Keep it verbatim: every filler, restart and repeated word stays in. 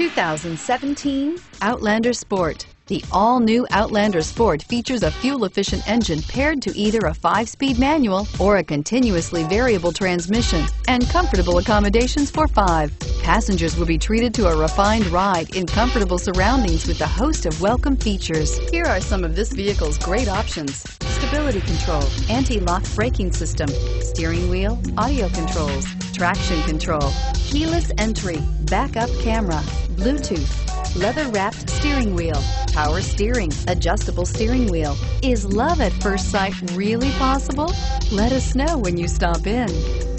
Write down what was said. two thousand seventeen Outlander Sport. The all-new Outlander Sport features a fuel-efficient engine paired to either a five-speed manual or a continuously variable transmission, and comfortable accommodations for five. Passengers will be treated to a refined ride in comfortable surroundings with a host of welcome features. Here are some of this vehicle's great options: stability control, anti-lock braking system, steering wheel audio controls, traction control, keyless entry, backup camera, Bluetooth, leather-wrapped steering wheel, power steering, adjustable steering wheel. Is love at first sight really possible? Let us know when you stop in.